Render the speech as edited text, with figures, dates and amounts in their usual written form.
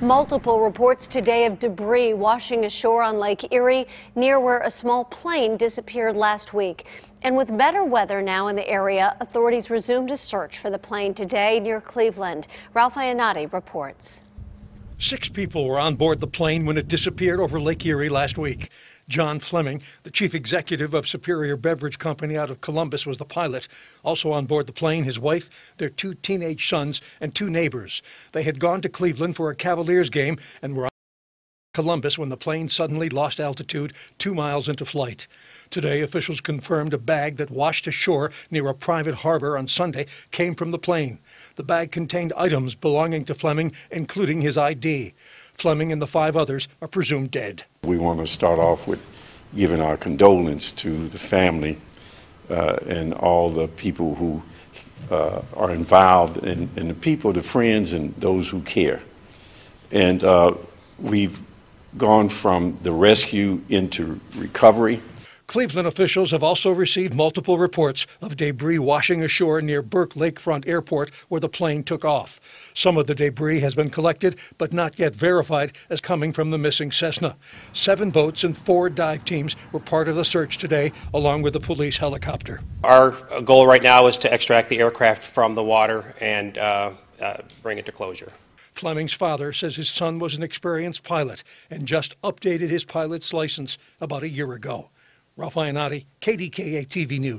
Multiple reports today of debris washing ashore on Lake Erie, near where a small plane disappeared last week. And with better weather now in the area, authorities resumed a search for the plane today near Cleveland. Ralph Iannotti reports. 6 people were on board the plane when it disappeared over Lake Erie last week. John Fleming, the chief executive of Superior Beverage Company out of Columbus, was the pilot. Also on board the plane, his wife, their 2 teenage sons, and 2 neighbors. They had gone to Cleveland for a Cavaliers game and were on Columbus when the plane suddenly lost altitude 2 miles into flight. Today, officials confirmed a bag that washed ashore near a private harbor on Sunday came from the plane. The bag contained items belonging to Fleming, including his ID. Fleming and the 5 others are presumed dead. We want to start off with giving our condolence to the family and all the people who are involved, and the people, the friends, and those who care. And we've gone from the rescue into recovery. Cleveland officials have also received multiple reports of debris washing ashore near Burke Lakefront Airport, where the plane took off. Some of the debris has been collected, but not yet verified as coming from the missing Cessna. 7 boats and 4 dive teams were part of the search today, along with the police helicopter. Our goal right now is to extract the aircraft from the water and bring it to closure. Fleming's father says his son was an experienced pilot and just updated his pilot's license about a year ago. Ralph Iannotti, KDKA-TV News.